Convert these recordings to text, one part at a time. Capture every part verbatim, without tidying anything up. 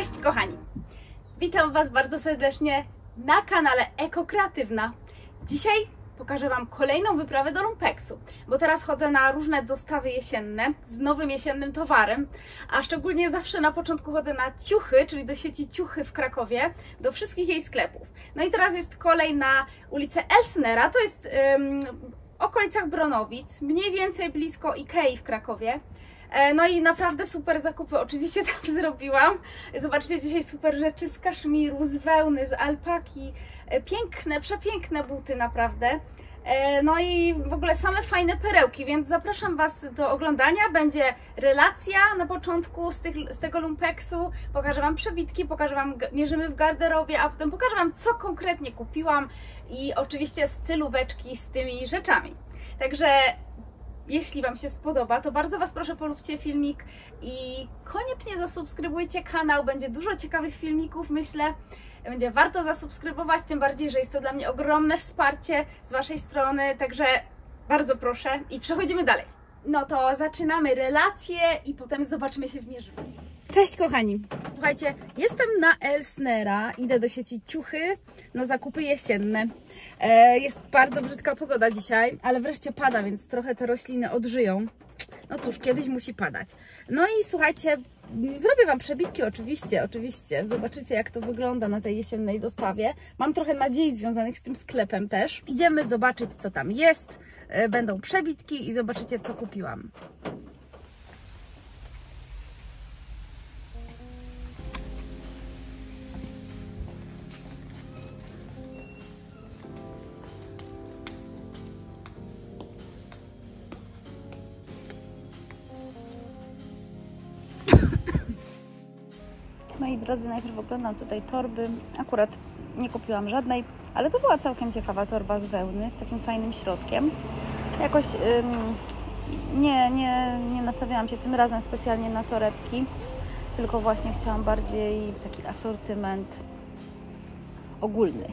Cześć kochani! Witam Was bardzo serdecznie na kanale Eko Kreatywna. Dzisiaj pokażę Wam kolejną wyprawę do lumpeksu, bo teraz chodzę na różne dostawy jesienne z nowym jesiennym towarem, a szczególnie zawsze na początku chodzę na Ciuchy, czyli do sieci Ciuchy w Krakowie, do wszystkich jej sklepów. No i teraz jest kolej na ulicę Elsnera, to jest ym, w okolicach Bronowic, mniej więcej blisko Ikei w Krakowie. No i naprawdę super zakupy oczywiście tam zrobiłam. Zobaczcie dzisiaj super rzeczy z kaszmiru, z wełny, z alpaki. Piękne, przepiękne buty naprawdę. No i w ogóle same fajne perełki, więc zapraszam Was do oglądania. Będzie relacja na początku z, tych, z tego lumpeksu. Pokażę Wam przebitki, pokażę Wam, mierzymy w garderobie, a potem pokażę Wam, co konkretnie kupiłam i oczywiście stylóweczki z tymi rzeczami. Także jeśli Wam się spodoba, to bardzo Was proszę, polubcie filmik i koniecznie zasubskrybujcie kanał, będzie dużo ciekawych filmików, myślę. Będzie warto zasubskrybować, tym bardziej, że jest to dla mnie ogromne wsparcie z Waszej strony, także bardzo proszę i przechodzimy dalej. No to zaczynamy relacje i potem zobaczymy się w mierze. Cześć kochani! Słuchajcie, jestem na Elsnera, idę do sieci Ciuchy na zakupy jesienne. E, jest bardzo brzydka pogoda dzisiaj, ale wreszcie pada, więc trochę te rośliny odżyją. No cóż, kiedyś musi padać. No i słuchajcie, zrobię Wam przebitki oczywiście, oczywiście. Zobaczycie, jak to wygląda na tej jesiennej dostawie. Mam trochę nadziei związanych z tym sklepem też. Idziemy zobaczyć, co tam jest. E, będą przebitki i zobaczycie, co kupiłam. Moi drodzy, najpierw oglądam tutaj torby. Akurat nie kupiłam żadnej, ale to była całkiem ciekawa torba z wełny, z takim fajnym środkiem. Jakoś ym, nie, nie, nie nastawiałam się tym razem specjalnie na torebki, tylko właśnie chciałam bardziej taki asortyment ogólny.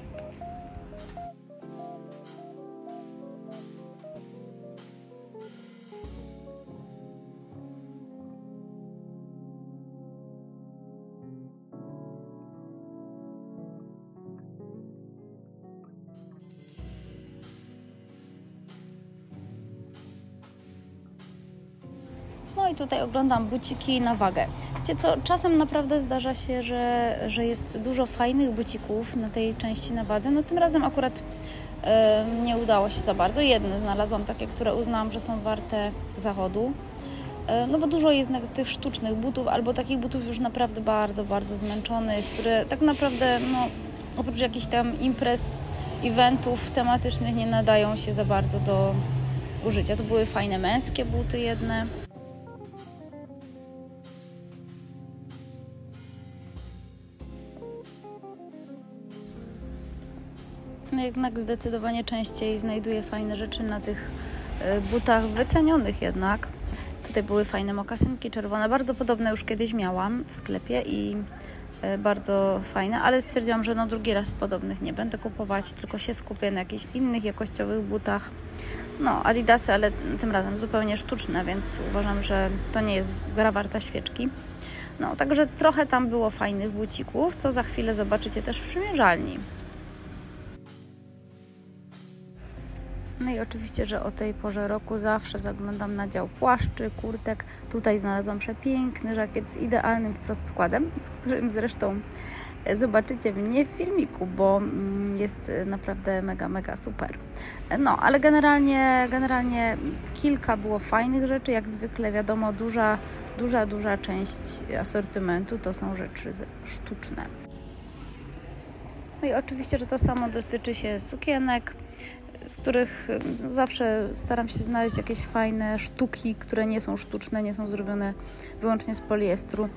No i tutaj oglądam buciki na wagę. Wiecie co, czasem naprawdę zdarza się, że, że jest dużo fajnych bucików na tej części na wadze. No tym razem akurat yy, nie udało się za bardzo. Jedne znalazłam takie, które uznałam, że są warte zachodu. Yy, no bo dużo jest tych sztucznych butów albo takich butów już naprawdę bardzo, bardzo zmęczonych, które tak naprawdę no, oprócz jakichś tam imprez, eventów tematycznych nie nadają się za bardzo do użycia. To były fajne męskie buty jedne. Jednak zdecydowanie częściej znajduję fajne rzeczy na tych butach wycenionych jednak. Tutaj były fajne mokasynki czerwone, bardzo podobne już kiedyś miałam w sklepie i bardzo fajne, ale stwierdziłam, że no drugi raz podobnych nie będę kupować, tylko się skupię na jakichś innych jakościowych butach. No Adidasy, ale tym razem zupełnie sztuczne, więc uważam, że to nie jest gra warta świeczki. No także trochę tam było fajnych bucików, co za chwilę zobaczycie też w przymierzalni. No i oczywiście, że o tej porze roku zawsze zaglądam na dział płaszczy, kurtek. Tutaj znalazłam przepiękny żakiet z idealnym wprost składem, z którym zresztą zobaczycie mnie w filmiku, bo jest naprawdę mega, mega super. No, ale generalnie, generalnie kilka było fajnych rzeczy. Jak zwykle wiadomo, duża, duża, duża część asortymentu to są rzeczy sztuczne. No i oczywiście, że to samo dotyczy się sukienek, z których zawsze staram się znaleźć jakieś fajne sztuki, które nie są sztuczne, nie są zrobione wyłącznie z poliestru.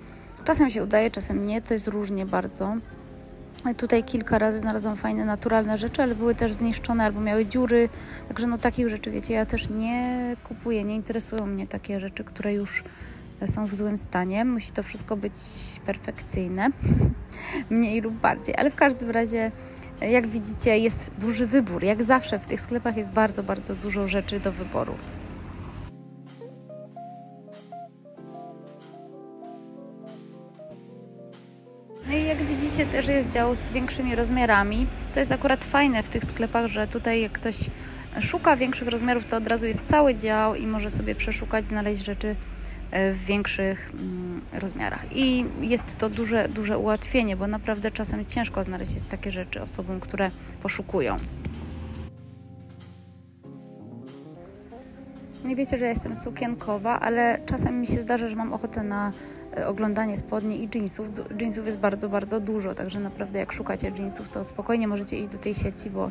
Czasem się udaje, czasem nie, to jest różnie bardzo. Tutaj kilka razy znalazłam fajne, naturalne rzeczy, ale były też zniszczone albo miały dziury, także no takich rzeczy, wiecie, ja też nie kupuję, nie interesują mnie takie rzeczy, które już są w złym stanie. Musi to wszystko być perfekcyjne, mniej lub bardziej, ale w każdym razie jak widzicie, jest duży wybór. Jak zawsze w tych sklepach jest bardzo, bardzo dużo rzeczy do wyboru. oczywiście też jest dział z większymi rozmiarami. To jest akurat fajne w tych sklepach, że tutaj jak ktoś szuka większych rozmiarów, to od razu jest cały dział i może sobie przeszukać, znaleźć rzeczy w większych rozmiarach. I jest to duże, duże ułatwienie, bo naprawdę czasem ciężko znaleźć jest takie rzeczy osobom, które poszukują. Nie wiecie, że ja jestem sukienkowa, ale czasem mi się zdarza, że mam ochotę na oglądanie spodni i jeansów. Jeansów jest bardzo, bardzo dużo, także naprawdę jak szukacie jeansów, to spokojnie możecie iść do tej sieci, bo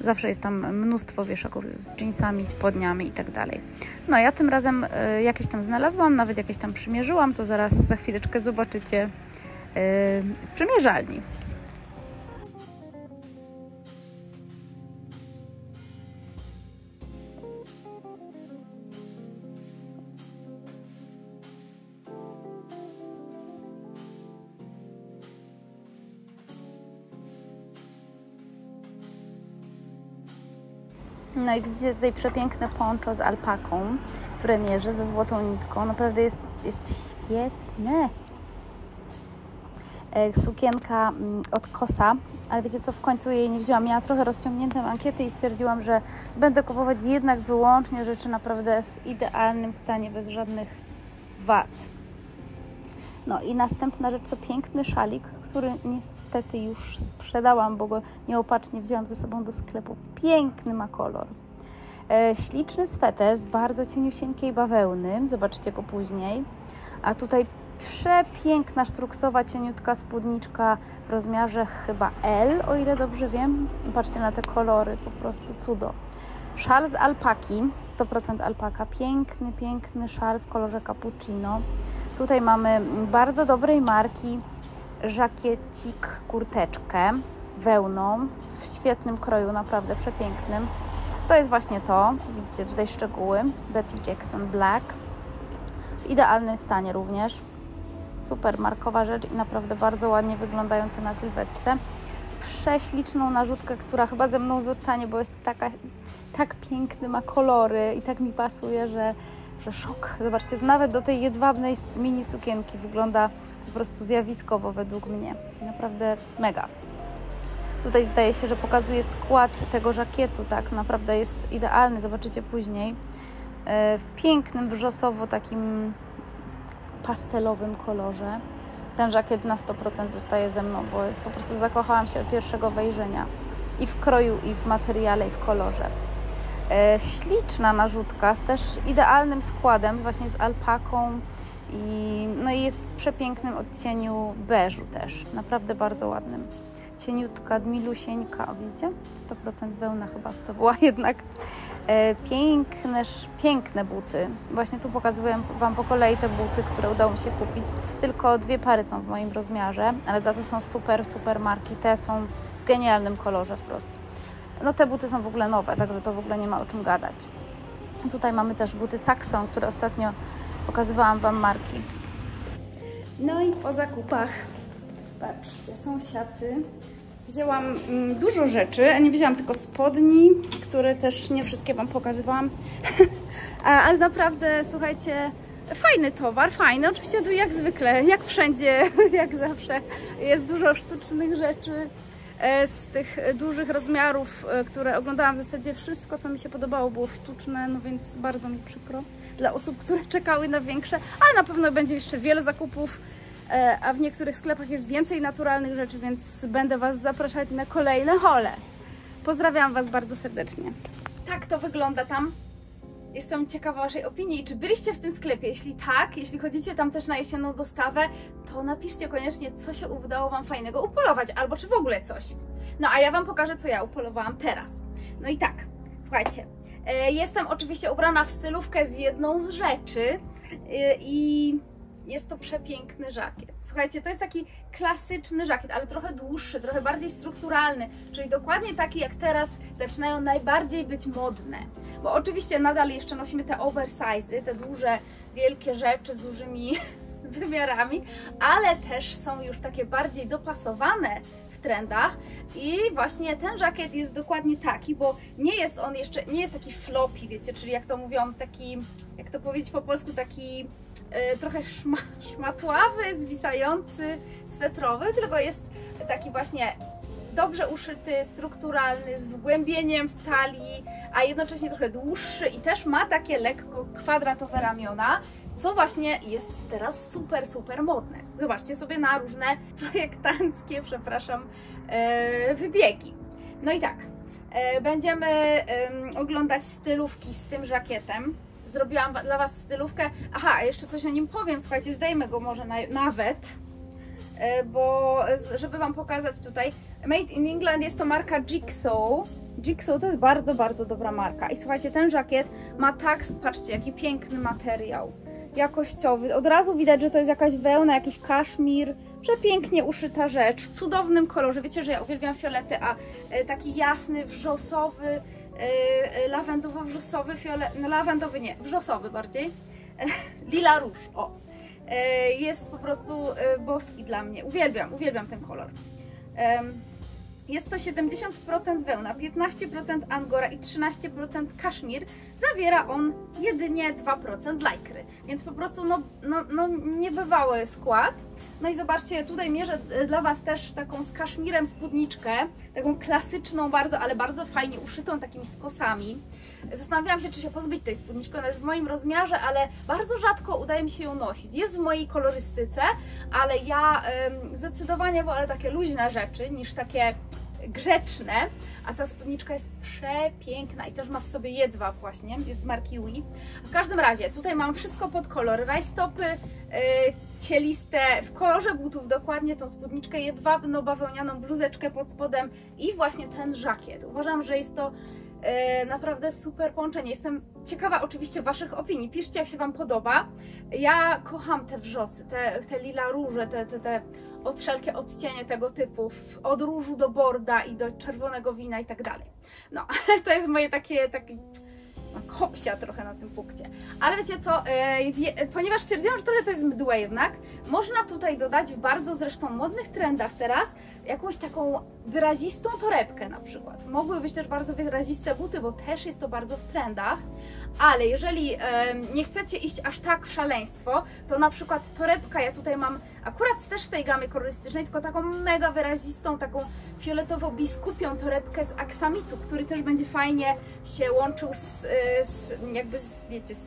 zawsze jest tam mnóstwo wieszaków z jeansami, spodniami i tak dalej. No ja tym razem jakieś tam znalazłam, nawet jakieś tam przymierzyłam, to zaraz za chwileczkę zobaczycie w przymierzalni. No i widzicie tutaj przepiękne poncho z alpaką, które mierzy ze złotą nitką. Naprawdę jest, jest świetne. Sukienka od Kosa, ale wiecie co, w końcu jej nie wzięłam. Miała trochę rozciągniętą ankietę i stwierdziłam, że będę kupować jednak wyłącznie rzeczy naprawdę w idealnym stanie, bez żadnych wad. No i następna rzecz to piękny szalik, który niestety już sprzedałam, bo go nieopatrznie wzięłam ze sobą do sklepu. Piękny ma kolor. E, śliczny sweter z bardzo cieniusieńkiej bawełny, zobaczycie go później. A tutaj przepiękna sztruksowa, cieniutka spódniczka w rozmiarze chyba L, o ile dobrze wiem. Patrzcie na te kolory, po prostu cudo. Szal z alpaki, sto procent alpaka. Piękny, piękny szal w kolorze cappuccino. Tutaj mamy bardzo dobrej marki żakiecik, kurteczkę z wełną w świetnym kroju, naprawdę przepięknym. To jest właśnie to, widzicie tutaj szczegóły, Betty Jackson Black. W idealnym stanie również. Super markowa rzecz i naprawdę bardzo ładnie wyglądająca na sylwetce. Prześliczną narzutkę, która chyba ze mną zostanie, bo jest taka, tak piękny, ma kolory i tak mi pasuje, że że szok. Zobaczcie, nawet do tej jedwabnej mini sukienki wygląda po prostu zjawiskowo według mnie. Naprawdę mega. Tutaj zdaje się, że pokazuje skład tego żakietu, tak naprawdę jest idealny, zobaczycie później. W pięknym wrzosowo takim pastelowym kolorze. Ten żakiet na sto procent zostaje ze mną, bo jest, po prostu zakochałam się od pierwszego wejrzenia. I w kroju, i w materiale, i w kolorze. Śliczna narzutka z też idealnym składem, właśnie z alpaką i, no i jest w przepięknym odcieniu beżu też, naprawdę bardzo ładnym. Cieniutka, milusieńka, o widzicie? sto procent wełna chyba to była jednak. Piękne, piękne buty, właśnie tu pokazuję Wam po kolei te buty, które udało mi się kupić. Tylko dwie pary są w moim rozmiarze, ale za to są super, super marki, te są w genialnym kolorze wprost. No te buty są w ogóle nowe, także to w ogóle nie ma o czym gadać. Tutaj mamy też buty Saxon, które ostatnio pokazywałam Wam marki. No i po zakupach, patrzcie, są siaty. Wzięłam mm, dużo rzeczy, nie wzięłam tylko spodni, które też nie wszystkie Wam pokazywałam. Ale naprawdę, słuchajcie, fajny towar, fajny. Oczywiście tu jak zwykle, jak wszędzie, jak zawsze jest dużo sztucznych rzeczy. Z tych dużych rozmiarów, które oglądałam, w zasadzie wszystko, co mi się podobało, było sztuczne, no więc bardzo mi przykro dla osób, które czekały na większe, ale na pewno będzie jeszcze wiele zakupów, a w niektórych sklepach jest więcej naturalnych rzeczy, więc będę Was zapraszać na kolejne hole. Pozdrawiam Was bardzo serdecznie. Tak to wygląda tam. Jestem ciekawa Waszej opinii i czy byliście w tym sklepie. Jeśli tak, jeśli chodzicie tam też na jesienną dostawę, to napiszcie koniecznie, co się udało Wam fajnego upolować, albo czy w ogóle coś. No a ja Wam pokażę, co ja upolowałam teraz. No i tak, słuchajcie, jestem oczywiście ubrana w stylówkę z jedną z rzeczy i jest to przepiękny żakiet. Słuchajcie, to jest taki klasyczny żakiet, ale trochę dłuższy, trochę bardziej strukturalny, czyli dokładnie taki jak teraz zaczynają najbardziej być modne. Bo oczywiście nadal jeszcze nosimy te oversize'y, te duże, wielkie rzeczy z dużymi wymiarami, ale też są już takie bardziej dopasowane w trendach i właśnie ten żakiet jest dokładnie taki, bo nie jest on jeszcze, nie jest taki floppy, wiecie, czyli jak to mówią, taki, jak to powiedzieć po polsku, taki trochę szma, szmatławy, zwisający, swetrowy, tylko jest taki właśnie dobrze uszyty, strukturalny, z wgłębieniem w talii, a jednocześnie trochę dłuższy i też ma takie lekko kwadratowe ramiona, co właśnie jest teraz super, super modne. Zobaczcie sobie na różne projektanckie, przepraszam, wybiegi. No i tak, będziemy oglądać stylówki z tym żakietem. Zrobiłam dla Was stylówkę. Aha, jeszcze coś o nim powiem, słuchajcie, zdejmę go może nawet, bo żeby Wam pokazać tutaj, Made in England jest to marka Jigsaw. Jigsaw to jest bardzo, bardzo dobra marka. I słuchajcie, ten żakiet ma tak, patrzcie, jaki piękny materiał, jakościowy. Od razu widać, że to jest jakaś wełna, jakiś kaszmir, przepięknie uszyta rzecz, w cudownym kolorze. Wiecie, że ja uwielbiam fiolety, a taki jasny, wrzosowy, lawendowo-wrzosowy, fiolet, no lawendowy nie, wrzosowy bardziej, lila róż, o, jest po prostu boski dla mnie, uwielbiam, uwielbiam ten kolor. Jest to siedemdziesiąt procent wełna, piętnaście procent angora i trzynaście procent kaszmir, zawiera on jedynie dwa procent lajkry, więc po prostu no, no, no niebywały skład. No i zobaczcie, tutaj mierzę dla Was też taką z kaszmirem spódniczkę, taką klasyczną bardzo, ale bardzo fajnie uszytą takimi skosami. Zastanawiałam się, czy się pozbyć tej spódniczki, ona jest w moim rozmiarze, ale bardzo rzadko udaje mi się ją nosić. Jest w mojej kolorystyce, ale ja ym, zdecydowanie wolę takie luźne rzeczy niż takie grzeczne, a ta spódniczka jest przepiękna i też ma w sobie jedwab właśnie, jest z marki Ui. W każdym razie tutaj mam wszystko pod kolor, rajstopy yy, cieliste w kolorze butów, dokładnie tą spódniczkę jedwabną, bawełnianą bluzeczkę pod spodem i właśnie ten żakiet. Uważam, że jest to yy, naprawdę super połączenie. Jestem ciekawa oczywiście Waszych opinii, piszcie jak się Wam podoba. Ja kocham te wrzosy, te, te lila róże, te, te, te od wszelkie odcienie tego typu, od różu do borda i do czerwonego wina i tak dalej. No, to jest moje takie, takie no, kopsia trochę na tym punkcie. Ale wiecie co, e, ponieważ stwierdziłam, że trochę to jest mdłe jednak, można tutaj dodać w bardzo zresztą modnych trendach teraz jakąś taką wyrazistą torebkę na przykład. Mogły być też bardzo wyraziste buty, bo też jest to bardzo w trendach, ale jeżeli e, nie chcecie iść aż tak w szaleństwo, to na przykład torebka, ja tutaj mam akurat też z tej gamy kolorystycznej, tylko taką mega wyrazistą, taką fioletowo-biskupią torebkę z aksamitu, który też będzie fajnie się łączył z, z jakby, z, wiecie, z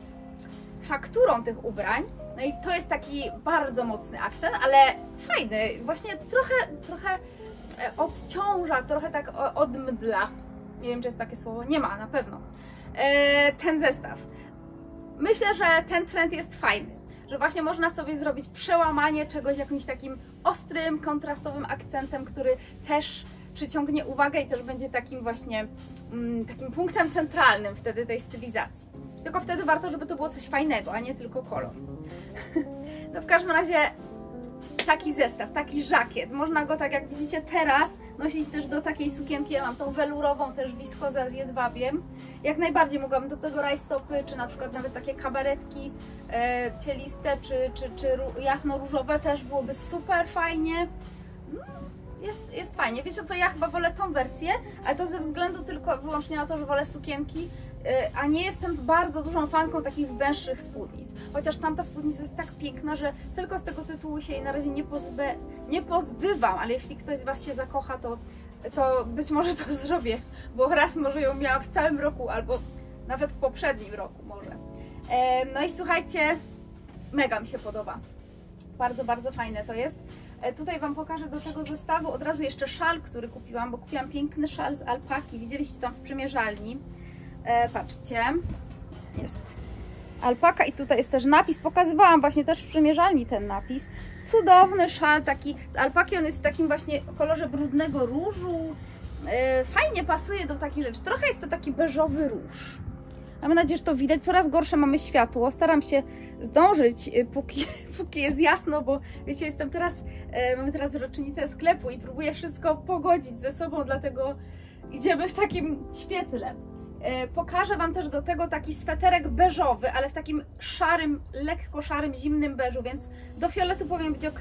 fakturą tych ubrań. No i to jest taki bardzo mocny akcent, ale fajny, właśnie trochę, trochę odciąża, trochę tak odmdla. Nie wiem, czy jest takie słowo, nie ma, na pewno. Ten zestaw. Myślę, że ten trend jest fajny, że właśnie można sobie zrobić przełamanie czegoś jakimś takim ostrym, kontrastowym akcentem, który też przyciągnie uwagę i też będzie takim właśnie mm, takim punktem centralnym wtedy tej stylizacji. Tylko wtedy warto, żeby to było coś fajnego, a nie tylko kolor. No w każdym razie taki zestaw, taki żakiet. Można go, tak jak widzicie teraz, nosić też do takiej sukienki. Ja mam tą welurową też wiskozę z jedwabiem. Jak najbardziej mogłabym do tego rajstopy, czy na przykład nawet takie kabaretki e, cieliste, czy, czy, czy jasno-różowe też byłoby super fajnie. Jest, jest fajnie. Wiecie co, ja chyba wolę tą wersję, ale to ze względu tylko wyłącznie na to, że wolę sukienki, a nie jestem bardzo dużą fanką takich węższych spódnic. Chociaż tamta spódnica jest tak piękna, że tylko z tego tytułu się jej na razie nie, pozbę, nie pozbywam, ale jeśli ktoś z Was się zakocha, to, to być może to zrobię, bo raz może ją miałam w całym roku, albo nawet w poprzednim roku może. No i słuchajcie, mega mi się podoba. Bardzo, bardzo fajne to jest. Tutaj Wam pokażę do tego zestawu od razu jeszcze szal, który kupiłam, bo kupiłam piękny szal z alpaki. Widzieliście tam w przymierzalni. E, patrzcie, jest alpaka i tutaj jest też napis. Pokazywałam właśnie też w przymierzalni ten napis. Cudowny szal taki z alpaki, on jest w takim właśnie kolorze brudnego różu. E, fajnie pasuje do takich rzeczy. Trochę jest to taki beżowy róż. Mam nadzieję, że to widać. Coraz gorsze mamy światło. Staram się zdążyć, póki, póki jest jasno, bo wiecie, jestem teraz, e, mamy teraz rocznicę sklepu i próbuję wszystko pogodzić ze sobą, dlatego idziemy w takim świetle. E, pokażę Wam też do tego taki sweterek beżowy, ale w takim szarym, lekko szarym, zimnym beżu, więc do fioletu powinien być ok.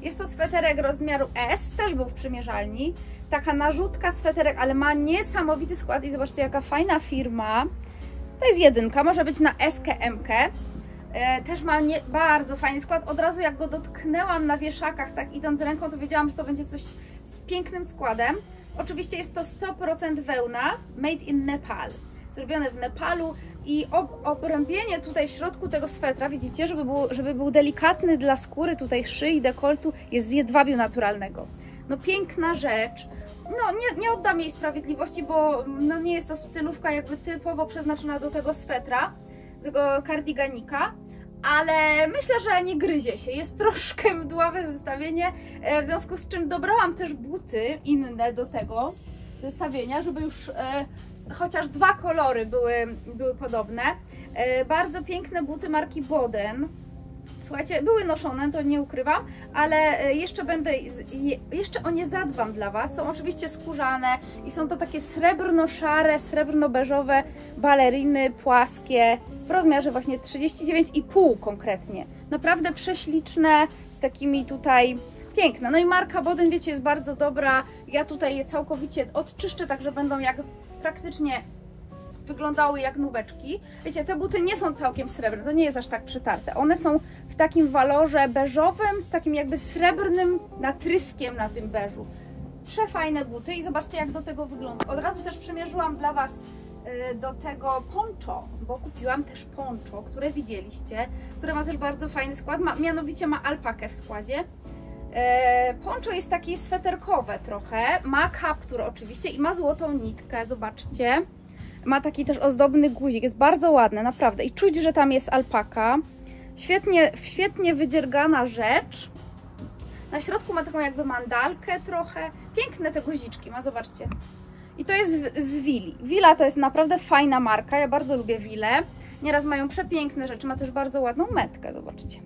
Jest to sweterek rozmiaru S, też był w przymierzalni. Taka narzutka sweterek, ale ma niesamowity skład i zobaczcie, jaka fajna firma. To jest jedynka, może być na S-kę, M-kę. Też ma nie, bardzo fajny skład. Od razu jak go dotknęłam na wieszakach, tak idąc ręką, to wiedziałam, że to będzie coś pięknym składem. Oczywiście jest to sto procent wełna, made in Nepal, zrobione w Nepalu, i ob obrębienie tutaj w środku tego swetra, widzicie, żeby był, żeby był delikatny dla skóry, tutaj szyi, dekoltu, jest z jedwabiu naturalnego. No piękna rzecz, no nie, nie oddam jej sprawiedliwości, bo no, nie jest to stylówka jakby typowo przeznaczona do tego swetra, tego kardiganika, ale myślę, że nie gryzie się, jest troszkę mdławe zestawienie, w związku z czym dobrałam też buty inne do tego zestawienia, żeby już e, chociaż dwa kolory były, były podobne. E, bardzo piękne buty marki Boden. Słuchajcie, były noszone, to nie ukrywam, ale jeszcze będę, jeszcze o nie zadbam dla Was. Są oczywiście skórzane i są to takie srebrno-szare, srebrno-beżowe baleriny płaskie w rozmiarze właśnie trzydzieści dziewięć i pół konkretnie. Naprawdę prześliczne, z takimi tutaj piękne. No i marka Boden, wiecie, jest bardzo dobra. Ja tutaj je całkowicie odczyszczę, także będą jak praktycznie wyglądały jak nóweczki. Wiecie, te buty nie są całkiem srebrne, to nie jest aż tak przetarte. One są w takim walorze beżowym, z takim jakby srebrnym natryskiem na tym beżu. Przefajne buty i zobaczcie, jak do tego wygląda. Od razu też przymierzyłam dla Was do tego poncho, bo kupiłam też poncho, które widzieliście, które ma też bardzo fajny skład, ma, mianowicie ma alpakę w składzie. Poncho jest takie sweterkowe trochę, ma kaptur oczywiście i ma złotą nitkę, zobaczcie. Ma taki też ozdobny guzik, jest bardzo ładny, naprawdę. I czuć, że tam jest alpaka. Świetnie, świetnie wydziergana rzecz. Na środku ma taką jakby mandalkę trochę. Piękne te guziczki ma, zobaczcie. I to jest z Vili. Vila to jest naprawdę fajna marka, ja bardzo lubię Vilę. Nieraz mają przepiękne rzeczy, ma też bardzo ładną metkę, zobaczcie.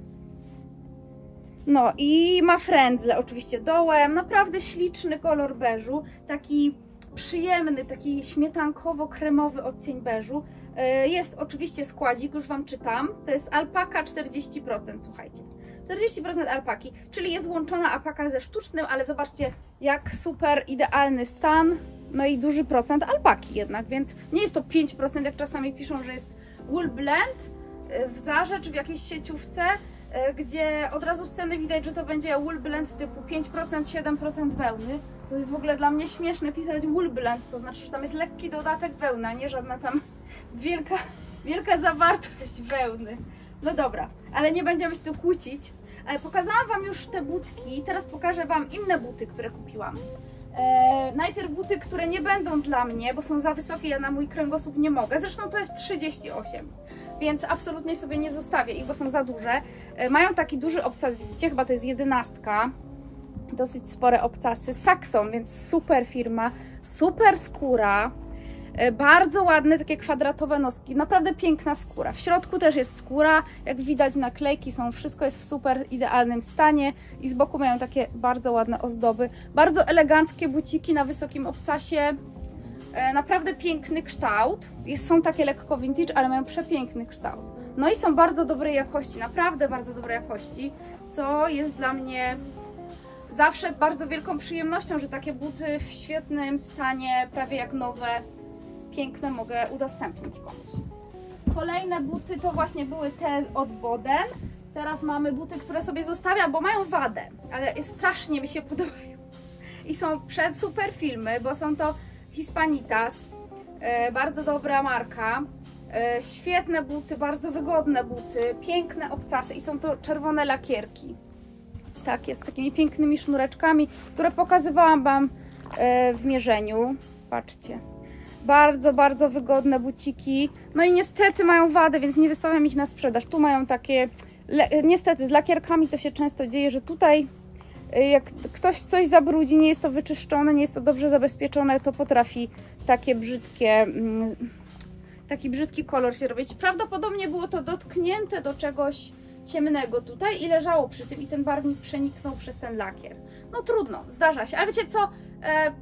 No i ma frędzle oczywiście dołem, naprawdę śliczny kolor beżu, taki przyjemny, taki śmietankowo-kremowy odcień beżu. Jest oczywiście składzik, już Wam czytam. To jest alpaka czterdzieści procent, słuchajcie. czterdzieści procent alpaki, czyli jest łączona alpaka ze sztucznym, ale zobaczcie, jak super idealny stan. No i duży procent alpaki jednak, więc nie jest to pięć procent, jak czasami piszą, że jest wool blend w Zarze czy w jakiejś sieciówce, gdzie od razu z ceny widać, że to będzie wool blend typu pięć procent, siedem procent wełny. To jest w ogóle dla mnie śmieszne pisać wool blend, to znaczy, że tam jest lekki dodatek wełna, nie żadna tam wielka, wielka zawartość wełny. No dobra, ale nie będziemy się tu kłócić. Pokazałam Wam już te butki, teraz pokażę Wam inne buty, które kupiłam. Eee, najpierw buty, które nie będą dla mnie, bo są za wysokie, ja na mój kręgosłup nie mogę. Zresztą to jest trzydzieści osiem, więc absolutnie sobie nie zostawię ich, bo są za duże. Eee, mają taki duży obcas, widzicie, chyba to jest jedenastka. Dosyć spore obcasy. Saxon, więc super firma, super skóra, e, bardzo ładne takie kwadratowe noski, naprawdę piękna skóra. W środku też jest skóra, jak widać naklejki są, wszystko jest w super idealnym stanie i z boku mają takie bardzo ładne ozdoby. Bardzo eleganckie buciki na wysokim obcasie, e, naprawdę piękny kształt. Jest, są takie lekko vintage, ale mają przepiękny kształt. No i są bardzo dobrej jakości, naprawdę bardzo dobrej jakości, co jest dla mnie zawsze bardzo wielką przyjemnością, że takie buty w świetnym stanie, prawie jak nowe, piękne, mogę udostępnić komuś. Kolejne buty to właśnie były te od Boden. Teraz mamy buty, które sobie zostawiam, bo mają wadę, ale strasznie mi się podobają. I są przed super filmy, bo są to Hispanitas, bardzo dobra marka. Świetne buty, bardzo wygodne buty, piękne obcasy i są to czerwone lakierki. Tak, jest z takimi pięknymi sznureczkami, które pokazywałam Wam w mierzeniu. Patrzcie, bardzo, bardzo wygodne buciki. No i niestety mają wadę, więc nie wystawiam ich na sprzedaż. Tu mają takie, niestety z lakierkami to się często dzieje, że tutaj jak ktoś coś zabrudzi, nie jest to wyczyszczone, nie jest to dobrze zabezpieczone, to potrafi takie brzydkie, taki brzydki kolor się robić. Prawdopodobnie było to dotknięte do czegoś ciemnego tutaj i leżało przy tym i ten barwnik przeniknął przez ten lakier. No trudno, zdarza się, ale wiecie co, e,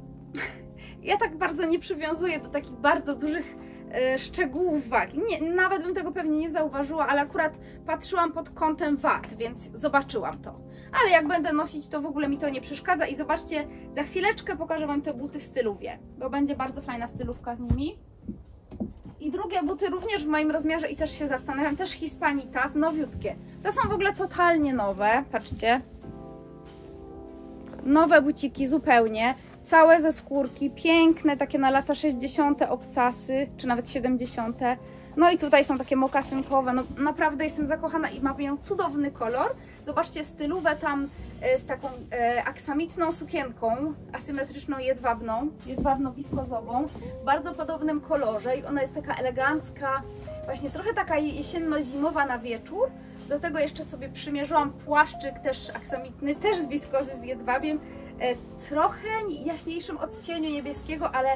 ja tak bardzo nie przywiązuję do takich bardzo dużych e, szczegółów wagi. Nie, nawet bym tego pewnie nie zauważyła, ale akurat patrzyłam pod kątem wad, więc zobaczyłam to. Ale jak będę nosić, to w ogóle mi to nie przeszkadza i zobaczcie, za chwileczkę pokażę Wam te buty w stylówie, bo będzie bardzo fajna stylówka z nimi. I drugie buty również w moim rozmiarze i też się zastanawiam, też Hispanitas, nowiutkie. To są w ogóle totalnie nowe, patrzcie. nowe buciki zupełnie, całe ze skórki, piękne takie na lata sześćdziesiąte obcasy, czy nawet siedemdziesiąte. No i tutaj są takie mokasynkowe, no naprawdę jestem zakochana i ma ją cudowny kolor. Zobaczcie stylówę tam z taką e, aksamitną sukienką, asymetryczną, jedwabną, jedwabno-wiskozową, w bardzo podobnym kolorze i ona jest taka elegancka, właśnie trochę taka jesienno-zimowa na wieczór. Do tego jeszcze sobie przymierzyłam płaszczyk też aksamitny, też z wiskozy, z jedwabiem, e, trochę jaśniejszym odcieniu niebieskiego, ale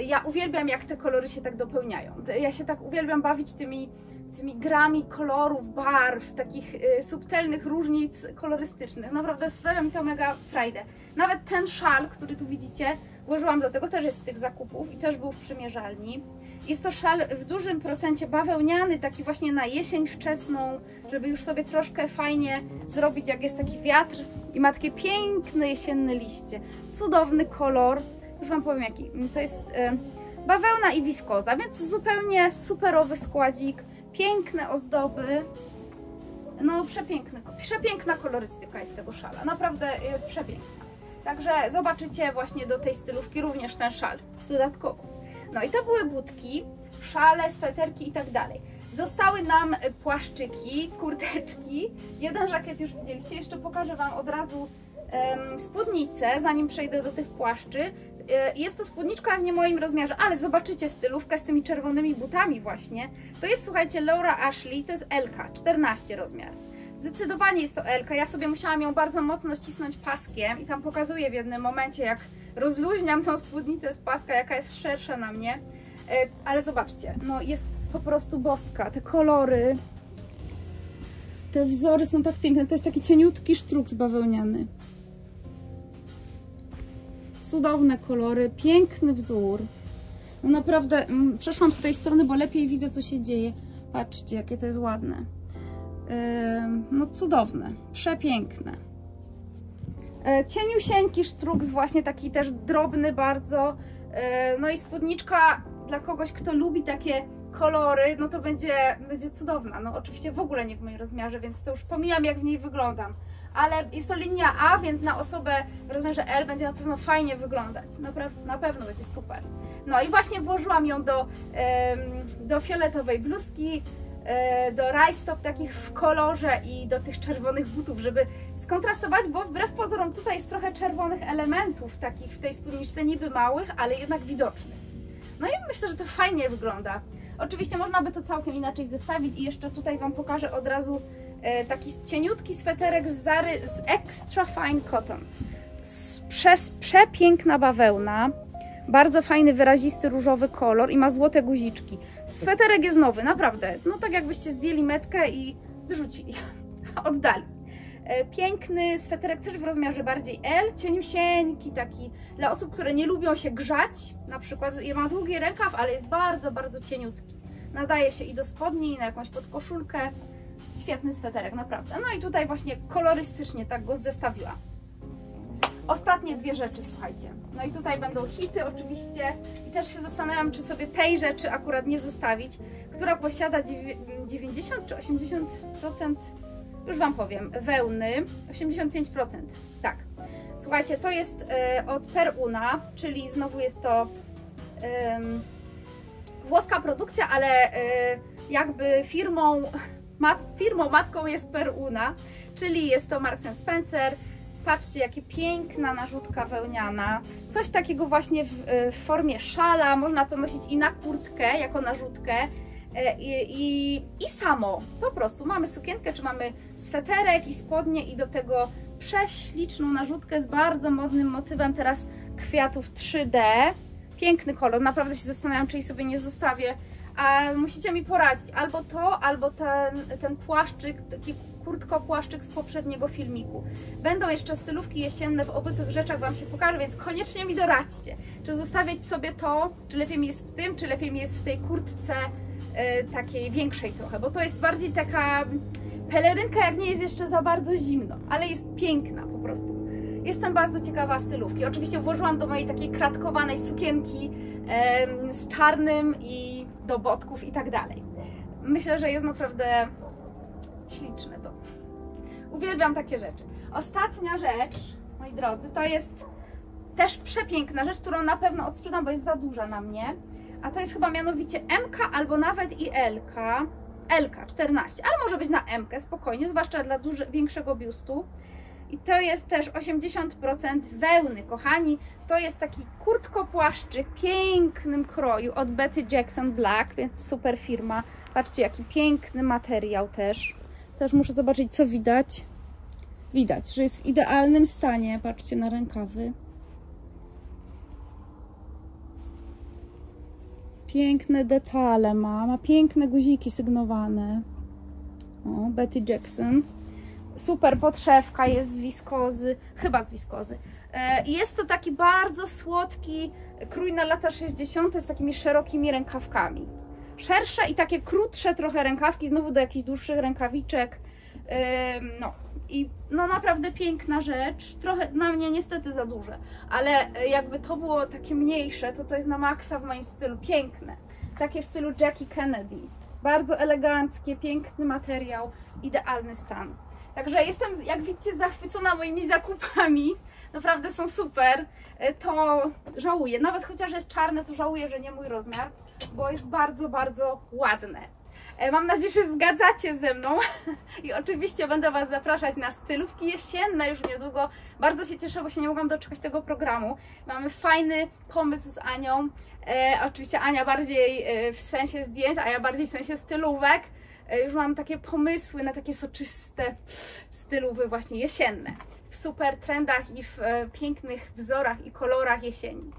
ja uwielbiam, jak te kolory się tak dopełniają. Ja się tak uwielbiam bawić tymi, tymi grami kolorów, barw, takich y, subtelnych różnic kolorystycznych. Naprawdę sprawia mi to mega frajdę. Nawet ten szal, który tu widzicie, włożyłam do tego, też jest z tych zakupów i też był w przymierzalni. Jest to szal w dużym procencie bawełniany, taki właśnie na jesień wczesną, żeby już sobie troszkę fajnie zrobić, jak jest taki wiatr i ma takie piękne jesienne liście. Cudowny kolor. Już Wam powiem jaki, to jest y, bawełna i wiskoza, więc zupełnie superowy składzik, piękne ozdoby, no przepiękny, przepiękna kolorystyka jest tego szala, naprawdę y, przepiękna. Także zobaczycie właśnie do tej stylówki również ten szal, dodatkowo. No i to były budki, szale, sweterki i tak dalej. Zostały nam płaszczyki, kurteczki, jeden żakiet już widzieliście, jeszcze pokażę Wam od razu y, spódnicę, zanim przejdę do tych płaszczy. Jest to spódniczka w nie moim rozmiarze, ale zobaczycie stylówkę z tymi czerwonymi butami właśnie. To jest, słuchajcie, Laura Ashley, to jest Elka, czternasty rozmiar. Zdecydowanie jest to Elka, ja sobie musiałam ją bardzo mocno ścisnąć paskiem i tam pokazuję w jednym momencie, jak rozluźniam tą spódnicę z paska, jaka jest szersza na mnie. Ale zobaczcie, no jest po prostu boska, te kolory, te wzory są tak piękne, to jest taki cieniutki sztruk bawełniany. Cudowne kolory, piękny wzór. No naprawdę mm, przeszłam z tej strony, bo lepiej widzę, co się dzieje. Patrzcie, jakie to jest ładne. Yy, no cudowne, przepiękne. Yy, cieniusieńki sztruk, właśnie taki też drobny bardzo. Yy, no i spódniczka dla kogoś, kto lubi takie kolory, no to będzie, będzie cudowna. No oczywiście w ogóle nie w moim rozmiarze, więc to już pomijam, jak w niej wyglądam. Ale jest to linia A, więc na osobę w rozmiarze L będzie na pewno fajnie wyglądać. Na pewno będzie super. No i właśnie włożyłam ją do, do fioletowej bluzki, do rajstop takich w kolorze i do tych czerwonych butów, żeby skontrastować, bo wbrew pozorom tutaj jest trochę czerwonych elementów takich w tej spódniczce, niby małych, ale jednak widocznych. No i myślę, że to fajnie wygląda. Oczywiście można by to całkiem inaczej zestawić i jeszcze tutaj Wam pokażę od razu taki cieniutki sweterek z Zary z Extra Fine Cotton. Przez przepiękna bawełna, bardzo fajny, wyrazisty, różowy kolor i ma złote guziczki. Sweterek jest nowy, naprawdę. No tak jakbyście zdjęli metkę i wyrzucili, oddali. Piękny sweterek też w rozmiarze bardziej L, cieniusieńki taki dla osób, które nie lubią się grzać. Na przykład ja mam długi rękaw, ale jest bardzo, bardzo cieniutki. Nadaje się i do spodni, i na jakąś podkoszulkę. Świetny sweterek, naprawdę. No i tutaj właśnie kolorystycznie tak go zestawiłam. Ostatnie dwie rzeczy, słuchajcie. No i tutaj będą hity oczywiście. I też się zastanawiam, czy sobie tej rzeczy akurat nie zostawić, która posiada dziewięćdziesiąt czy osiemdziesiąt procent, już Wam powiem, wełny. osiemdziesiąt pięć procent, tak. Słuchajcie, to jest y, od Per Una, czyli znowu jest to y, włoska produkcja, ale y, jakby firmą... Mat, firmą matką jest Per Una, czyli jest to Marks and Spencer. Patrzcie, jakie piękna narzutka wełniana. Coś takiego właśnie w, w formie szala, można to nosić i na kurtkę, jako narzutkę. I, i, i samo, po prostu mamy sukienkę, czy mamy sweterek i spodnie i do tego prześliczną narzutkę z bardzo modnym motywem teraz kwiatów trzy D. Piękny kolor, naprawdę się zastanawiam, czy jej sobie nie zostawię. A musicie mi poradzić, albo to, albo ten, ten płaszczyk, taki kurtko-płaszczyk z poprzedniego filmiku. Będą jeszcze stylówki jesienne, w obu tych rzeczach Wam się pokażę, więc koniecznie mi doradźcie, czy zostawiać sobie to, czy lepiej mi jest w tym, czy lepiej mi jest w tej kurtce y, takiej większej trochę, bo to jest bardziej taka pelerynka, jak nie jest jeszcze za bardzo zimno, ale jest piękna po prostu. Jestem bardzo ciekawa stylówki. Oczywiście włożyłam do mojej takiej kratkowanej sukienki y, z czarnym i do botków i tak dalej. Myślę, że jest naprawdę śliczne to. Uwielbiam takie rzeczy. Ostatnia rzecz, Moi drodzy, to jest też przepiękna rzecz, którą na pewno odsprzedam, bo jest za duża na mnie. A to jest chyba mianowicie M K albo nawet i Elka. Elka czternaście, ale może być na M K spokojnie, zwłaszcza dla duży, większego biustu. I to jest też osiemdziesiąt procent wełny, kochani. To jest taki kurtko-płaszczyk w pięknym kroju od Betty Jackson Black, więc super firma. Patrzcie, jaki piękny materiał też. Też muszę zobaczyć, co widać. Widać, że jest w idealnym stanie. Patrzcie na rękawy. Piękne detale ma, ma piękne guziki sygnowane. O, Betty Jackson. Super podszewka jest z wiskozy, chyba z wiskozy. Jest to taki bardzo słodki krój na lata sześćdziesiąte z takimi szerokimi rękawkami. Szersze i takie krótsze trochę rękawki, znowu do jakichś dłuższych rękawiczek. No i no naprawdę piękna rzecz, trochę na mnie niestety za duże, ale jakby to było takie mniejsze, to to jest na maksa w moim stylu, piękne. Takie w stylu Jackie Kennedy. Bardzo eleganckie, piękny materiał, idealny stan. Także jestem, jak widzicie, zachwycona moimi zakupami. Naprawdę są super. To żałuję. Nawet chociaż jest czarne, to żałuję, że nie mój rozmiar, bo jest bardzo, bardzo ładne. Mam nadzieję, że zgadzacie ze mną. I oczywiście będę Was zapraszać na stylówki jesienne już niedługo. Bardzo się cieszę, bo się nie mogłam doczekać tego programu. Mamy fajny pomysł z Anią. E, oczywiście Ania bardziej w sensie zdjęć, a ja bardziej w sensie stylówek. Już mam takie pomysły na takie soczyste stylowy właśnie jesienne. W super trendach i w pięknych wzorach i kolorach jesieni.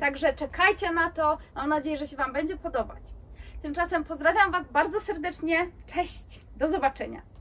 Także czekajcie na to. Mam nadzieję, że się Wam będzie podobać. Tymczasem pozdrawiam Was bardzo serdecznie. Cześć, do zobaczenia.